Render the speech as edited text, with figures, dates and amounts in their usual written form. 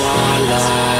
our life.